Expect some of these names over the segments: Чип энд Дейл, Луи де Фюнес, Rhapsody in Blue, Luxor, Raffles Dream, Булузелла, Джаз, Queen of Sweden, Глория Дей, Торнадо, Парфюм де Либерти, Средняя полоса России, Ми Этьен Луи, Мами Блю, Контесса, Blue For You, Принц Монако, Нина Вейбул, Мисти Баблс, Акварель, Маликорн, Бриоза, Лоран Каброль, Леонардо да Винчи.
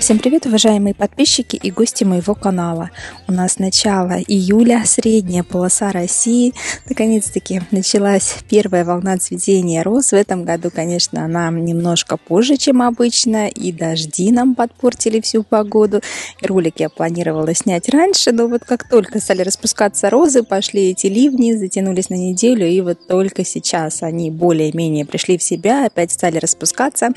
Всем привет, уважаемые подписчики и гости моего канала. У нас начало июля, средняя полоса России. Наконец-таки началась первая волна цветения роз. В этом году, конечно, она немножко позже, чем обычно. И дожди нам подпортили всю погоду. Ролик я планировала снять раньше, но вот как только стали распускаться розы, пошли эти ливни, затянулись на неделю. И вот только сейчас они более-менее пришли в себя, опять стали распускаться.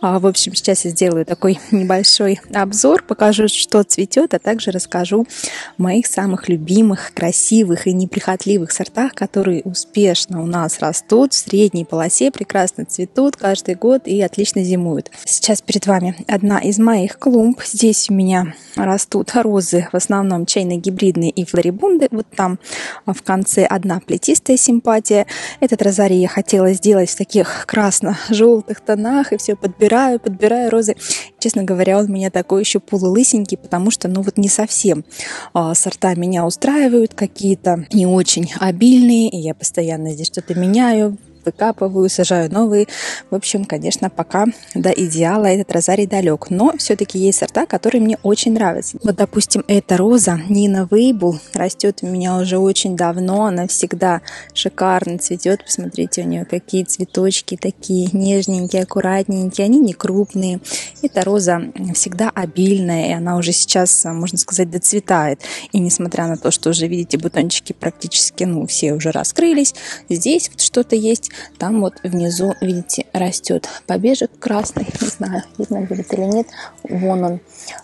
В общем, сейчас я сделаю такой небольшой обзор, покажу, что цветет, а также расскажу о моих самых любимых, красивых и неприхотливых сортах, которые успешно у нас растут в средней полосе, прекрасно цветут каждый год и отлично зимуют. Сейчас перед вами одна из моих клумб. Здесь у меня растут розы, в основном чайно-гибридные и флорибунды. Вот там в конце одна плетистая симпатия. Этот розарий я хотела сделать в таких красно-желтых тонах, и все подбираю розы. Честно говоря, он у меня такой еще полулысенький, потому что, ну вот не совсем сорта меня устраивают, какие-то не очень обильные, и я постоянно здесь что-то меняю, выкапываю, сажаю новые. В общем, конечно, пока до идеала этот розарий далек. Но все-таки есть сорта, которые мне очень нравятся. Вот, допустим, эта роза Нина Вейбул растет у меня уже очень давно. Она всегда шикарно цветет. Посмотрите, у нее какие цветочки такие нежненькие, аккуратненькие. Они не крупные. Эта роза всегда обильная, и она уже сейчас, можно сказать, доцветает. И несмотря на то, что уже, видите, бутончики практически, ну, все уже раскрылись. Здесь вот что-то есть. Там вот внизу, видите, растет побежек красный, не знаю, видно будет или нет, вон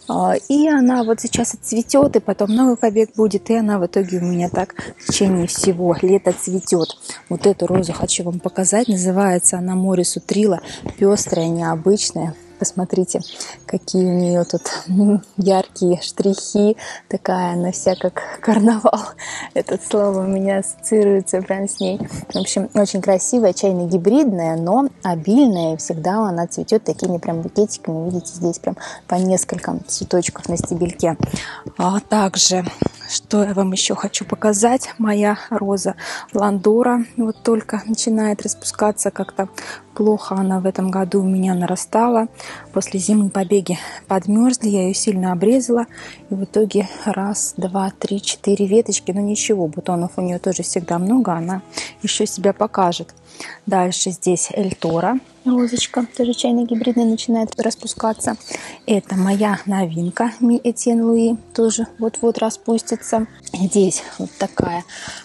он. И она вот сейчас отцветет, и потом новый побег будет, и она в итоге у меня так в течение всего лета цветет. Вот эту розу хочу вам показать, называется она Морису Трила, пестрая, необычная. Посмотрите, какие у нее тут яркие штрихи. Такая она вся как карнавал. Это слово у меня ассоциируется прям с ней. В общем, очень красивая, чайно-гибридная, но обильная. И всегда она цветет такими прям букетиками. Видите, здесь прям по несколько цветочков на стебельке. А также, что я вам еще хочу показать. Моя роза Ландора вот только начинает распускаться как-то. Плохо она в этом году у меня нарастала. После зимы побеги подмерзли, я ее сильно обрезала. И в итоге раз, два, три, четыре веточки. Но ничего, бутонов у нее тоже всегда много, она еще себя покажет. Дальше здесь Эльтора. Розочка, тоже чайно-гибридная, начинает распускаться. Это моя новинка, Ми Этьен Луи, тоже вот-вот распустится. Здесь вот такая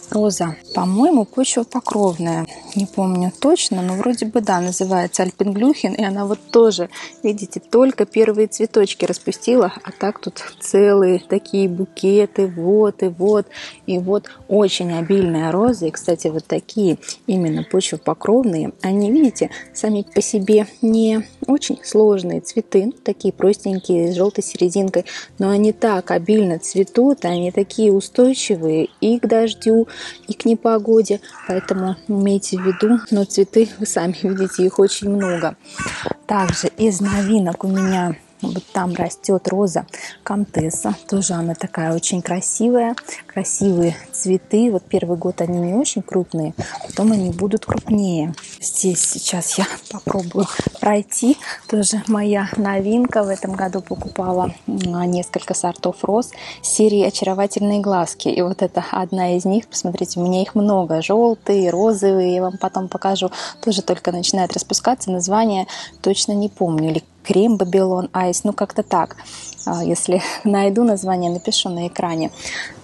роза, по-моему, почвопокровная. Не помню точно, но вроде бы да, называется Альпенглюхен. И она вот тоже, видите, только первые цветочки распустила. А так тут целые такие букеты, вот и вот. И вот очень обильная роза. И, кстати, вот такие именно почвопокровные, они, видите, сами по себе не очень сложные цветы, такие простенькие, с желтой серединкой, но они так обильно цветут, они такие устойчивые и к дождю, и к непогоде, поэтому имейте в виду, но цветы, вы сами видите, их очень много. Также из новинок у меня вот там растет роза Контесса, тоже она такая очень красивая, красивые цветы. Вот первый год они не очень крупные, потом они будут крупнее. Здесь сейчас я попробую пройти, тоже моя новинка. В этом году покупала несколько сортов роз серии «Очаровательные глазки». И вот это одна из них, посмотрите, у меня их много, желтые, розовые, я вам потом покажу. Тоже только начинает распускаться, название точно не помню, или Крем Babylon Ice, ну как-то так. Если найду название, напишу на экране.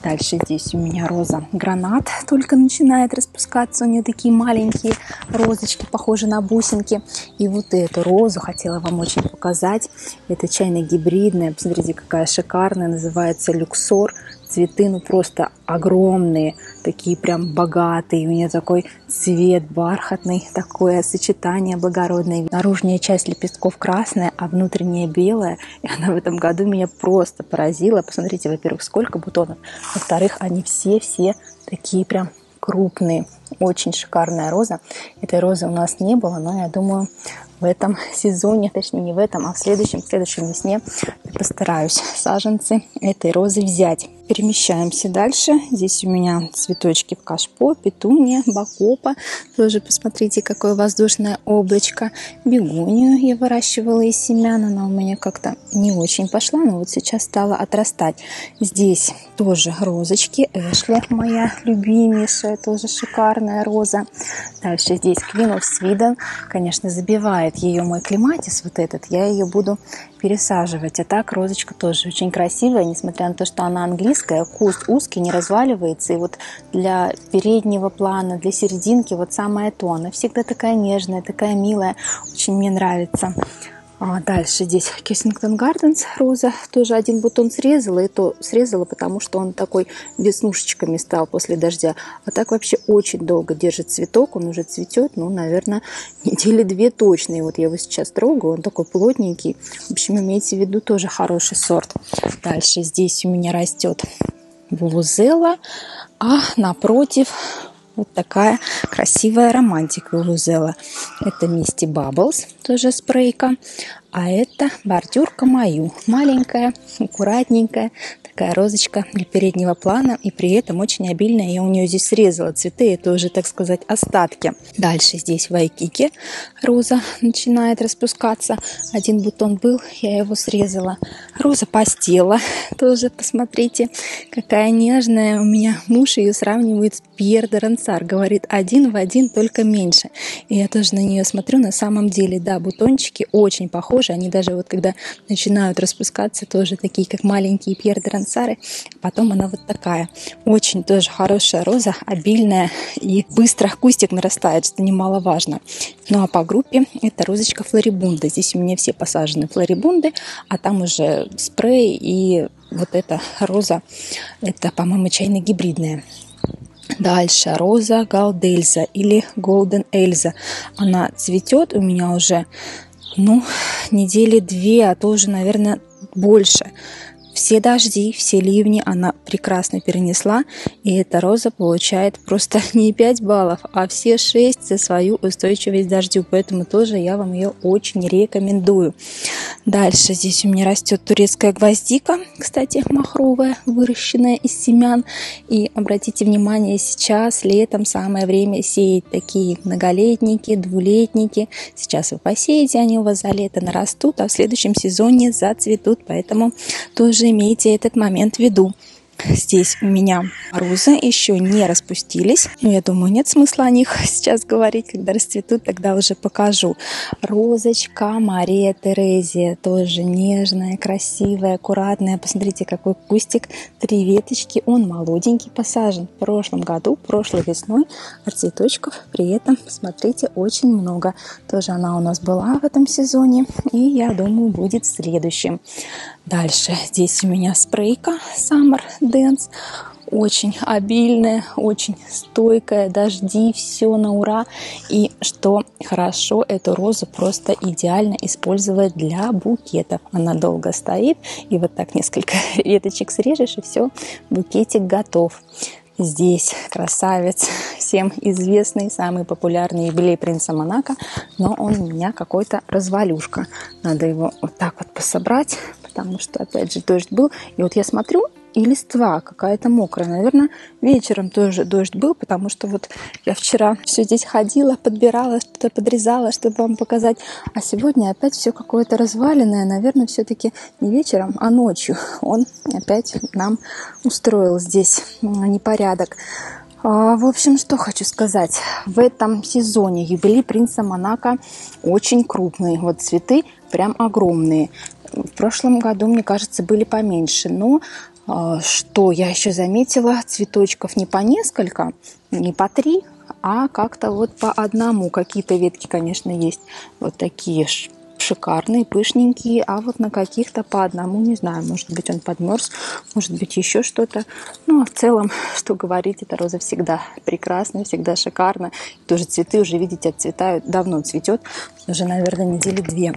Дальше здесь у меня роза Гранат только начинает распускаться. У нее такие маленькие розочки, похожие на бусинки. И вот эту розу хотела вам очень показать. Это чайно-гибридная. Посмотрите, какая шикарная. Называется Luxor. Цветы, ну, просто огромные, такие прям богатые. У нее такой цвет бархатный, такое сочетание благородное. Наружная часть лепестков красная, а внутренняя белая. И она в этом году меня просто поразила. Посмотрите, во-первых, сколько бутонов. Во-вторых, они все такие прям крупные. Очень шикарная роза. Этой розы у нас не было, но я думаю, в этом сезоне, точнее не в этом, а в следующем весне постараюсь саженцы этой розы взять. Перемещаемся дальше. Здесь у меня цветочки в кашпо, петуния, бакопа. Тоже посмотрите, какое воздушное облачко. Бегонию я выращивала из семян. Она у меня как-то не очень пошла, но вот сейчас стала отрастать. Здесь тоже розочки. Эшли моя любимейшая, тоже шикарная роза. Дальше здесь Queen of Sweden. Конечно, забивает ее мой клематис вот этот. Я ее буду пересаживать. А так розочка тоже очень красивая, несмотря на то, что она английская, куст узкий, не разваливается. И вот для переднего плана, для серединки вот самое то. Она всегда такая нежная, такая милая. Очень мне нравится. А дальше здесь Кессингтон Гарденс роза. Тоже один бутон срезала, и то срезала, потому что он такой веснушечками стал после дождя. А так вообще очень долго держит цветок. Он уже цветет, ну, наверное, недели две точно. И вот я его сейчас трогаю, он такой плотненький. В общем, имейте в виду, тоже хороший сорт. Дальше здесь у меня растет булузелла, а напротив... Вот такая красивая романтика Булузелла. Это Мисти Баблс, тоже спрейка. А это бордюрка мою. Маленькая, аккуратненькая. Такая розочка для переднего плана. И при этом очень обильная. Я у нее здесь срезала цветы. Это уже, так сказать, остатки. Дальше здесь Вайкики. Роза начинает распускаться. Один бутон был, я его срезала. Роза пастела. Тоже посмотрите, какая нежная. У меня муж ее сравнивает с Пьер-де-Рансар. Говорит, один в один, только меньше. И я тоже на нее смотрю. На самом деле, да, бутончики очень похожи. Они даже вот когда начинают распускаться, тоже такие, как маленькие Пьер-де-Рансары. Потом она вот такая. Очень тоже хорошая роза, обильная и быстро кустик нарастает, что немаловажно. Ну а по группе это розочка флорибунда. Здесь у меня все посажены флорибунды, а там уже спрей и вот эта роза, это, по-моему, чайно-гибридная. Дальше роза Голден Эльза или Голден Эльза. Она цветет у меня уже... Ну, недели две, а то уже, наверное, больше. Все дожди, все ливни она прекрасно перенесла. И эта роза получает просто не 5 баллов, а все 6 за свою устойчивость к дождю. Поэтому тоже я вам ее очень рекомендую. Дальше здесь у меня растет турецкая гвоздика. Кстати, махровая, выращенная из семян. И обратите внимание, сейчас летом самое время сеять такие многолетники, двулетники. Сейчас вы посеете, они у вас за лето нарастут, а в следующем сезоне зацветут. Поэтому тоже имейте этот момент в виду. Здесь у меня розы еще не распустились. Я думаю, нет смысла о них сейчас говорить. Когда расцветут, тогда уже покажу. Розочка Мария Терезия. Тоже нежная, красивая, аккуратная. Посмотрите, какой кустик. 3 веточки. Он молоденький, посажен в прошлом году, прошлой весной. А цветочков при этом, смотрите, очень много. Тоже она у нас была в этом сезоне. И, я думаю, будет в следующем. Дальше здесь у меня спрейка Саммер Dance. Очень обильная, очень стойкая, дожди, все на ура. И что хорошо, эту розу просто идеально использовать для букетов. Она долго стоит, и вот так несколько веточек срежешь, и все, букетик готов. Здесь красавец, всем известный, самый популярный юбилей принца Монако, но он у меня какой-то развалюшка. Надо его вот так вот пособрать, потому что, опять же, дождь был. И вот я смотрю, и листва какая-то мокрая. Наверное, вечером тоже дождь был, потому что вот я вчера все здесь ходила, подбирала, что-то подрезала, чтобы вам показать. А сегодня опять все какое-то разваленное. Наверное, все-таки не вечером, а ночью он опять нам устроил здесь непорядок. В общем, что хочу сказать. В этом сезоне юбилей принца Монако очень крупный. Вот цветы прям огромные. В прошлом году, мне кажется, были поменьше. Но что я еще заметила, цветочков не по несколько, не по 3, а как-то вот по одному. Какие-то ветки, конечно, есть вот такие шикарные, пышненькие, а вот на каких-то по одному, не знаю, может быть, он подмерз, может быть, еще что-то. Ну, а в целом, что говорить, эта роза всегда прекрасна, всегда шикарна. Тоже цветы уже, видите, отцветают, давно цветет, уже, наверное, недели две.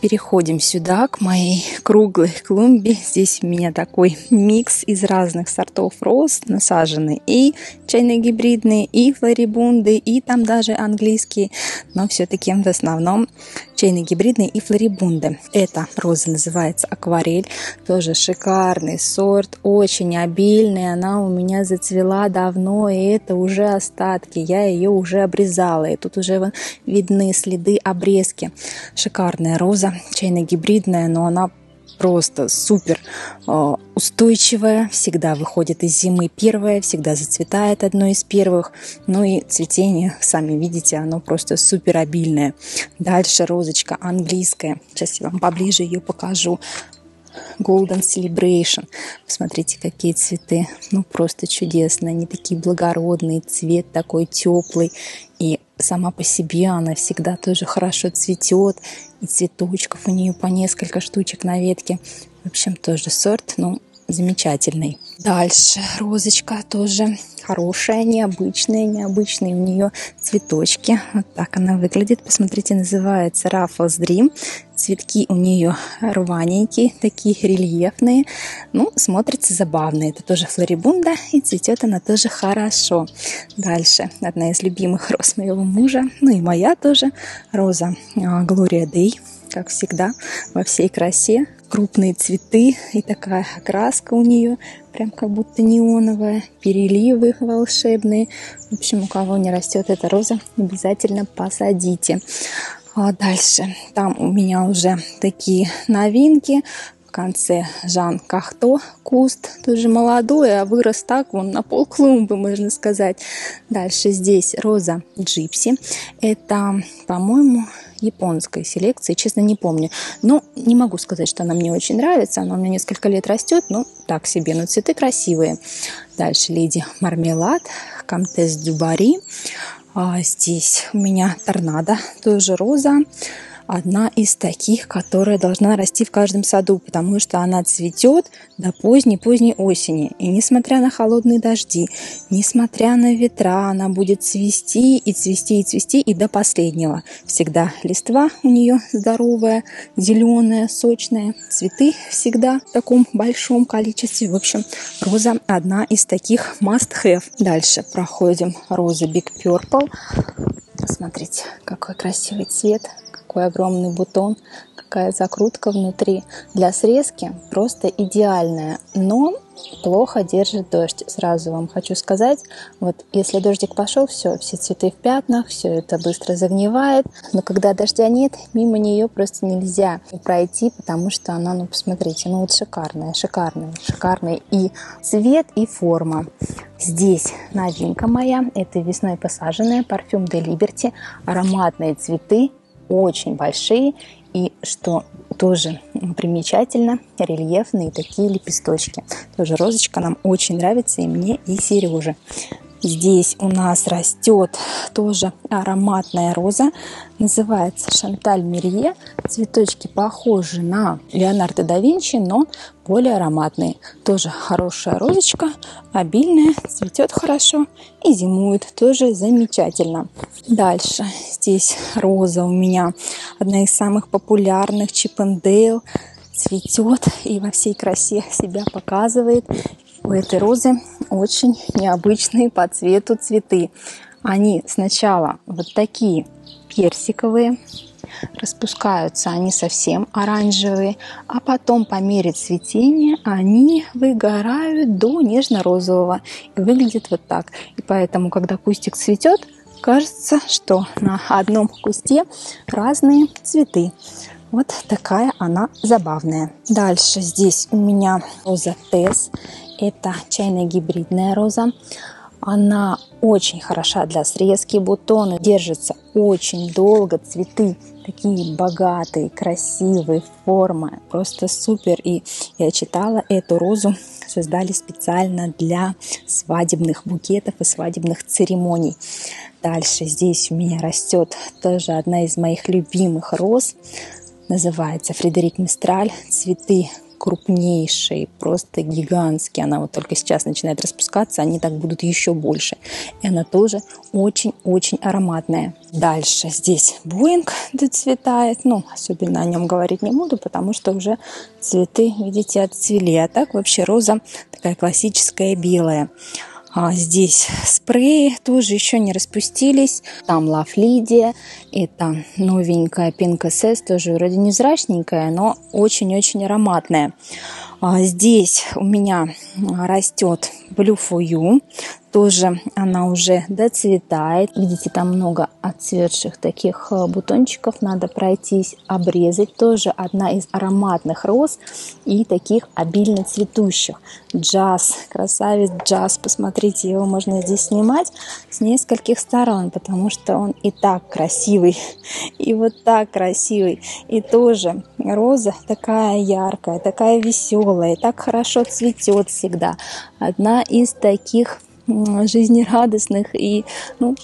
Переходим сюда, к моей круглой клумбе. Здесь у меня такой микс из разных сортов роз, насажены и чайные гибридные, и флорибунды, и там даже английские, но все-таки в основном чайные гибридные и флорибунды. Эта роза называется акварель, тоже шикарный сорт, очень обильный, она у меня зацвела давно, и это уже остатки, я ее уже обрезала, и тут уже видны следы обрезки. Шикарная роза, чайно-гибридная, но она просто супер устойчивая, всегда выходит из зимы первая, всегда зацветает одной из первых, ну и цветение, сами видите, оно просто супер обильное. Дальше розочка английская, сейчас я вам поближе ее покажу. Golden Celebration. Посмотрите, какие цветы. Ну, просто чудесно. Они такие благородные, цвет такой теплый. И сама по себе она всегда тоже хорошо цветет. И цветочков у нее по несколько штучек на ветке. В общем, тоже сорт, ну, замечательный. Дальше розочка тоже хорошая, необычные у нее цветочки. Вот так она выглядит. Посмотрите, называется Raffles Dream. Цветки у нее рваненькие, такие рельефные. Ну, смотрится забавно. Это тоже флорибунда, и цветет она тоже хорошо. Дальше одна из любимых роз моего мужа, ну и моя тоже, роза Глория Дей, как всегда, во всей красе. Крупные цветы и такая окраска у нее, прям как будто неоновая, переливы волшебные. В общем, у кого не растет эта роза, обязательно посадите. А дальше, там у меня уже такие новинки. В конце Жан Кахто, куст, тоже молодой, а вырос так, вон на пол клумбы, можно сказать. Дальше здесь роза Джипси. Это, по-моему, японской селекции, честно не помню. Но не могу сказать, что она мне очень нравится. Она у меня несколько лет растет, но так себе, но цветы красивые. Дальше леди Мармелад, Комтес Дюбари. А здесь у меня торнадо, тоже роза. Одна из таких, которая должна расти в каждом саду, потому что она цветет до поздней-поздней осени. И несмотря на холодные дожди, несмотря на ветра, она будет цвести и цвести и цвести, и до последнего. Всегда листва у нее здоровая, зеленая, сочная. Цветы всегда в таком большом количестве. В общем, роза одна из таких must-have. Дальше проходим розы Big Purple. Смотрите, какой красивый цвет. Какой огромный бутон, какая закрутка внутри. Для срезки просто идеальная, но плохо держит дождь. Сразу вам хочу сказать, вот если дождик пошел, все цветы в пятнах, все это быстро загнивает. Но когда дождя нет, мимо нее просто нельзя пройти, потому что она, ну посмотрите, ну вот шикарная и цвет, и форма. Здесь новинка моя, это весной посаженная парфюм де Либерти, ароматные цветы. Очень большие и, что тоже примечательно, рельефные такие лепесточки. Тоже розочка нам очень нравится, и мне, и Сереже. Здесь у нас растет тоже ароматная роза, называется Шанталь Мерье. Цветочки похожи на Леонардо да Винчи, но более ароматные. Тоже хорошая розочка, обильная, цветет хорошо и зимует тоже замечательно. Дальше здесь роза у меня одна из самых популярных, Чип энд Дейл. Цветет и во всей красе себя показывает. У этой розы очень необычные по цвету цветы. Они сначала вот такие персиковые, распускаются они совсем оранжевые, а потом по мере цветения они выгорают до нежно-розового. И выглядит вот так. И поэтому, когда кустик цветет, кажется, что на одном кусте разные цветы. Вот такая она забавная. Дальше здесь у меня роза Тесс. Это чайная гибридная роза. Она очень хороша для срезки. Бутоны держатся очень долго. Цветы такие богатые, красивые, формы. Просто супер. И я читала, эту розу создали специально для свадебных букетов и свадебных церемоний. Дальше здесь у меня растет тоже одна из моих любимых роз. называется, Фредерик Мистраль. Цветы крупнейшие, просто гигантские. Она вот только сейчас начинает распускаться, они так будут еще больше. И она тоже очень-очень ароматная. Дальше здесь Буинг доцветает. Ну, особенно о нем говорить не буду, потому что уже цветы, видите, отцвели. А так вообще роза такая классическая белая. А здесь спреи тоже еще не распустились. Там Love Lydia. Это новенькая Pink SS, тоже вроде невзрачненькая, но очень-очень ароматная. А здесь у меня растет Blue For You. Тоже она уже доцветает. Видите, там много отцветших таких бутончиков. Надо пройтись, обрезать. Тоже одна из ароматных роз и таких обильно цветущих. Джаз, красавец Джаз. Посмотрите, его можно здесь снимать с нескольких сторон, потому что он и так красивый, и вот так красивый. И тоже роза такая яркая, такая веселая, так хорошо цветет всегда. Одна из таких жизнерадостных и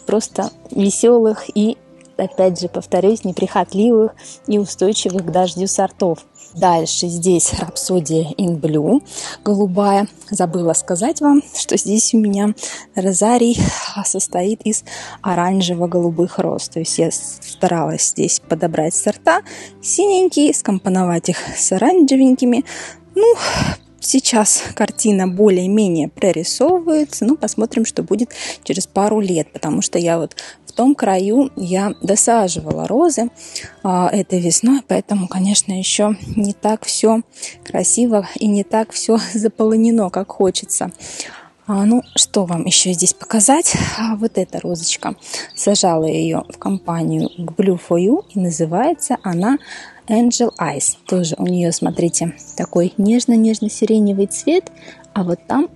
просто веселых и, опять же, повторюсь, неприхотливых и устойчивых к дождю сортов. Дальше здесь Rhapsody in Blue, голубая. Забыла сказать вам, что здесь у меня розарий состоит из оранжево-голубых роз. То есть я старалась здесь подобрать сорта синенькие, скомпоновать их с оранжевенькими. Ну, сейчас картина более-менее прорисовывается, но посмотрим, что будет через пару лет, потому что я вот в том краю я досаживала розы этой весной, поэтому, конечно, еще не так все красиво и не так все заполонено, как хочется. Ну, что вам еще здесь показать? Вот эта розочка. Сажала ее в компанию к Blue For You, и называется она Angel Eyes. Тоже у нее, смотрите, такой нежно-нежно-сиреневый цвет, а вот там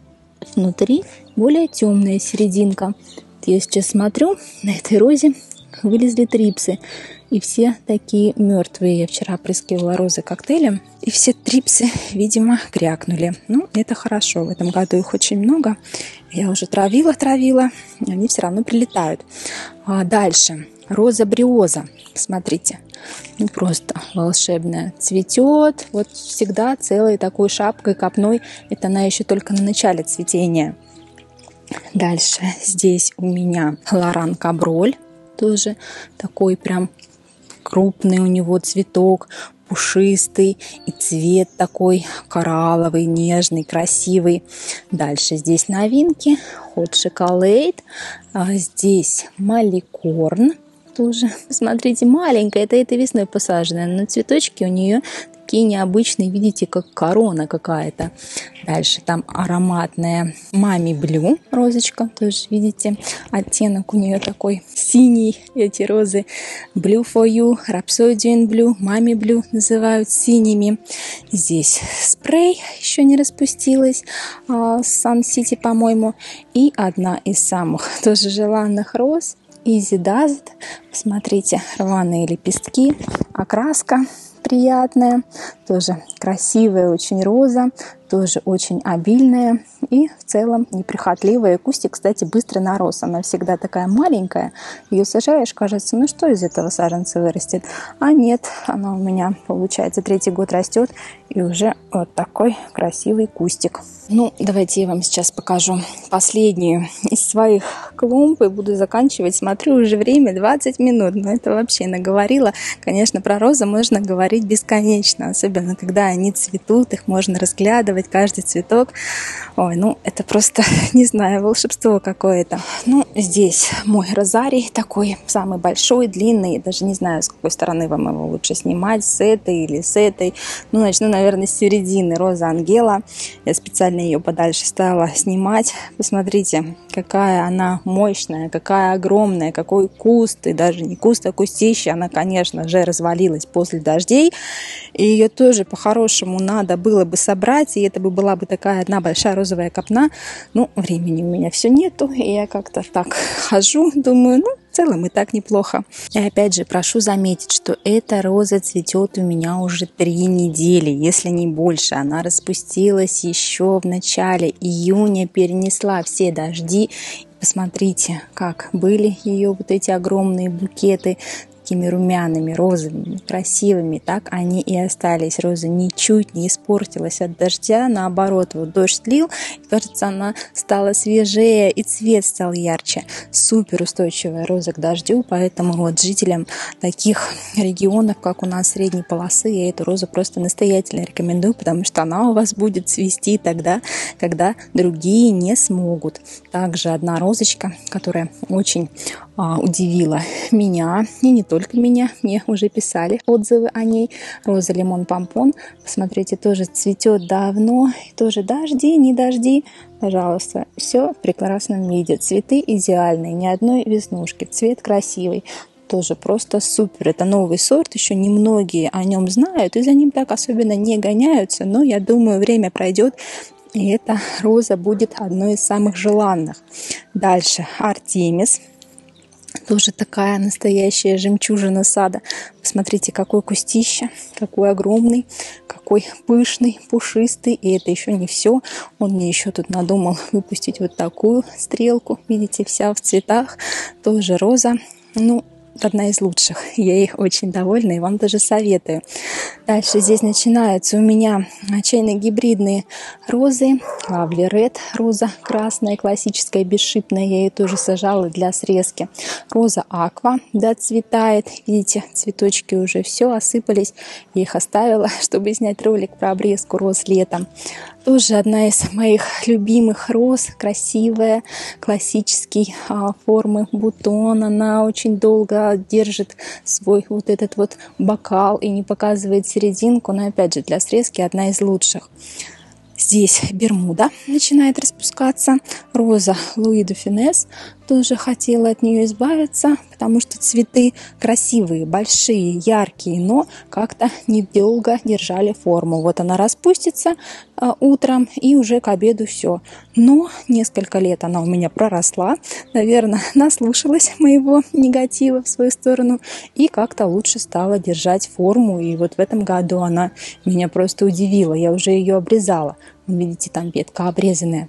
внутри более темная серединка. Я сейчас смотрю, на этой розе вылезли трипсы, и все такие мертвые. Я вчера опрыскивала розы коктейлем, и все трипсы, видимо, крякнули. Ну, это хорошо, в этом году их очень много. Я уже травила, они все равно прилетают. А дальше роза бриоза, смотрите, просто волшебная. Цветет, вот всегда целой такой шапкой, копной. Это она еще только на начале цветения. Дальше здесь у меня Лоран Каброль. Тоже такой прям крупный у него цветок, пушистый, и цвет такой коралловый, нежный, красивый. Дальше здесь новинки, Hot Chocolate, здесь Маликорн, тоже, посмотрите, маленькая, это этой весной посаженная, но цветочки у нее такие необычные, видите, как корона какая-то. Дальше там ароматная Мами Блю розочка, тоже видите, оттенок у нее такой синий, эти розы. Blue For You, Rhapsody in Blue, Мами Блю называют синими. Здесь спрей, еще не распустилась, Sun City, по-моему, и одна из самых тоже желанных роз, Easy Does It. Смотрите, рваные лепестки, окраска приятная, тоже красивая очень роза, тоже очень обильная и в целом неприхотливая. Кустик, кстати, быстро нарос, она всегда такая маленькая, ее сажаешь, кажется, ну что из этого саженца вырастет, а нет, она у меня, получается, третий год растет, и уже вот такой красивый кустик. Ну, давайте я вам сейчас покажу последнюю из своих клумб и буду заканчивать. Смотрю, уже время 20 минут, но это вообще наговорила. Конечно, про розы можно говорить бесконечно, особенно когда они цветут, их можно разглядывать, каждый цветок. Ой, ну это просто, не знаю, волшебство какое-то. Ну, здесь мой розарий такой, самый большой, длинный. Даже не знаю, с какой стороны вам его лучше снимать, с этой или с этой. Ну, начну, наверное, с середины. Роза Ангела. Я специально ее подальше стала снимать. Посмотрите, какая она мощная, какая огромная, какой куст. И даже не куст, а кустище. Она, конечно же, развалилась после дождей. И ее тоже по-хорошему надо было бы собрать. И это бы была бы такая одна большая розовая копна. Ну, времени у меня все нету, и я как-то так хожу, думаю, ну, в целом и так неплохо. И опять же, прошу заметить, что эта роза цветет у меня уже 3 недели, если не больше. Она распустилась еще в начале июня, перенесла все дожди. Посмотрите, как были ее вот эти огромные букеты. такими румяными, розовыми, красивыми, так они и остались. Роза ничуть не испортилась от дождя, наоборот, вот дождь лил, и, кажется, она стала свежее, и цвет стал ярче. Супер устойчивая роза к дождю, поэтому вот жителям таких регионов, как у нас средней полосы, я эту розу просто настоятельно рекомендую, потому что она у вас будет цвести тогда, когда другие не смогут. Также одна розочка, которая очень удивила меня, и не только меня, мне уже писали отзывы о ней, роза лимон-помпон, посмотрите, тоже цветет давно, тоже дожди, не дожди, пожалуйста, все в прекрасном виде, цветы идеальные, ни одной веснушки, цвет красивый, тоже просто супер. Это новый сорт, еще немногие о нем знают, и за ним так особенно не гоняются, но я думаю, время пройдет, и эта роза будет одной из самых желанных. Дальше Артемис. Тоже такая настоящая жемчужина сада. Посмотрите, какой кустище, какой огромный, какой пышный, пушистый. И это еще не все. Он мне еще тут надумал выпустить вот такую стрелку. Видите, вся в цветах. Тоже роза. Ну, одна из лучших. Я их очень довольна и вам даже советую. Дальше здесь начинаются у меня чайно-гибридные розы. Lovely Red, роза красная, классическая, бесшипная. Я ее тоже сажала для срезки. Роза Аква доцветает. Видите, цветочки уже все осыпались. Я их оставила, чтобы снять ролик про обрезку роз летом. Тоже одна из моих любимых роз. Красивая, классической формы бутон. Она очень долго держит свой вот этот вот бокал и не показывает серединку, но опять же для срезки одна из лучших. Здесь Бермуда начинает распускаться, роза Луи де Фюнес, тоже хотела от нее избавиться, потому что цветы красивые, большие, яркие, но как-то недолго держали форму. Вот она распустится утром и уже к обеду все. Но несколько лет она у меня проросла, наверное, наслушалась моего негатива в свою сторону и как-то лучше стала держать форму. И вот в этом году она меня просто удивила, я уже ее обрезала. Видите, там ветка обрезанная.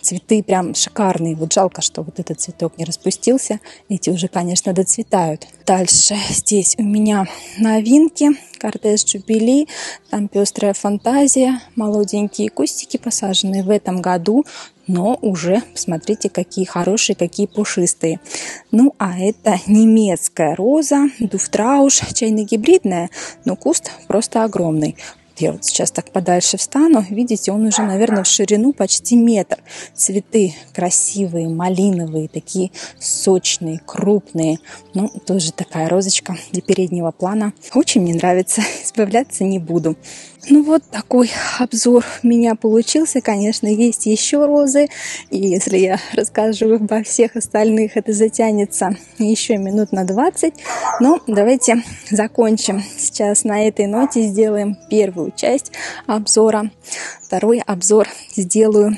Цветы прям шикарные. Вот жалко, что вот этот цветок не распустился. Эти уже, конечно, доцветают. Дальше здесь у меня новинки. Кортеж Джубили. Там пестрая фантазия. Молоденькие кустики, посаженные в этом году. Но уже, посмотрите, какие хорошие, какие пушистые. Ну, а это немецкая роза. Дуфтрауш. Чайно-гибридная. Но куст просто огромный. Я вот сейчас так подальше встану. Видите, он уже, наверное, в ширину почти метр. Цветы красивые, малиновые, такие сочные, крупные. Ну, тоже такая розочка для переднего плана. Очень мне нравится, избавляться не буду. Ну, вот такой обзор у меня получился. Конечно, есть еще розы. И если я расскажу обо всех остальных, это затянется еще минут на 20. Но давайте закончим сейчас на этой ноте. Сделаем первую часть обзора. Второй обзор сделаю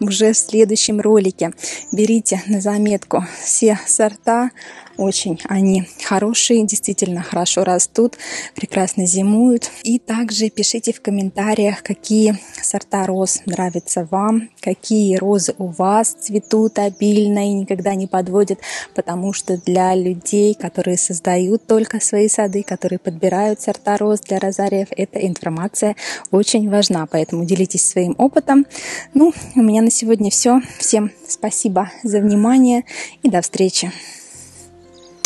уже в следующем ролике. Берите на заметку все сорта. Очень они хорошие, действительно хорошо растут, прекрасно зимуют. И также пишите в комментариях, какие сорта роз нравятся вам, какие розы у вас цветут обильно и никогда не подводят, потому что для людей, которые создают только свои сады, которые подбирают сорта роз для розариев, эта информация очень важна, поэтому делитесь своим опытом. Ну, у меня на сегодня все. Всем спасибо за внимание и до встречи!